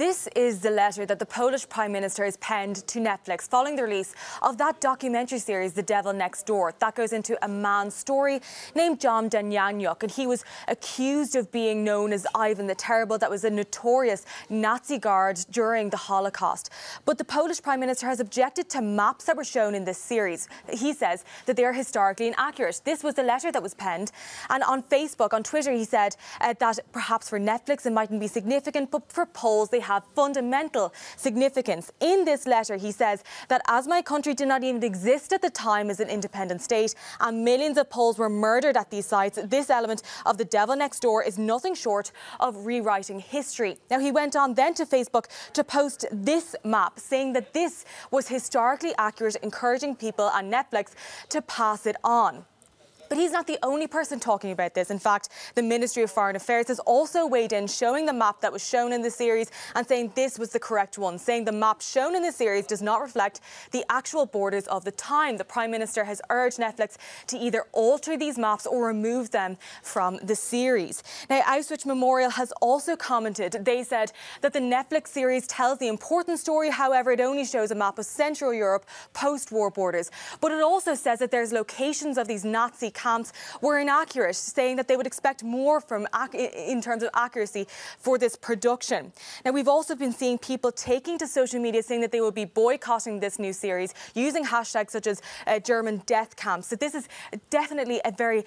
This is the letter that the Polish Prime Minister has penned to Netflix following the release of that documentary series, The Devil Next Door. That goes into a man's story named John Danyanyuk, and he was accused of being known as Ivan the Terrible. That was a notorious Nazi guard during the Holocaust. But the Polish Prime Minister has objected to maps that were shown in this series. He says that they are historically inaccurate. This was the letter that was penned. And on Facebook, on Twitter, he said that perhaps for Netflix it mightn't be significant, but for Poles, they have fundamental significance. In this letter, he says that as my country did not even exist at the time as an independent state and millions of Poles were murdered at these sites, this element of The Devil Next Door is nothing short of rewriting history. Now, he went on then to Facebook to post this map, saying that this was historically accurate, encouraging people and Netflix to pass it on. But he's not the only person talking about this. In fact, the Ministry of Foreign Affairs has also weighed in, showing the map that was shown in the series and saying this was the correct one, saying the map shown in the series does not reflect the actual borders of the time. The Prime Minister has urged Netflix to either alter these maps or remove them from the series. Now, Auschwitz Memorial has also commented. They said that the Netflix series tells the important story. However, it only shows a map of Central Europe post-war borders. But it also says that there's locations of these Nazi camps were inaccurate, saying that they would expect more from in terms of accuracy for this production. Now, we've also been seeing people taking to social media saying that they will be boycotting this new series, using hashtags such as German death camps. So this is definitely a very,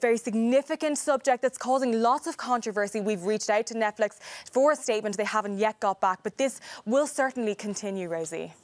very significant subject that's causing lots of controversy. We've reached out to Netflix for a statement. They haven't yet got back, but this will certainly continue, Rosie.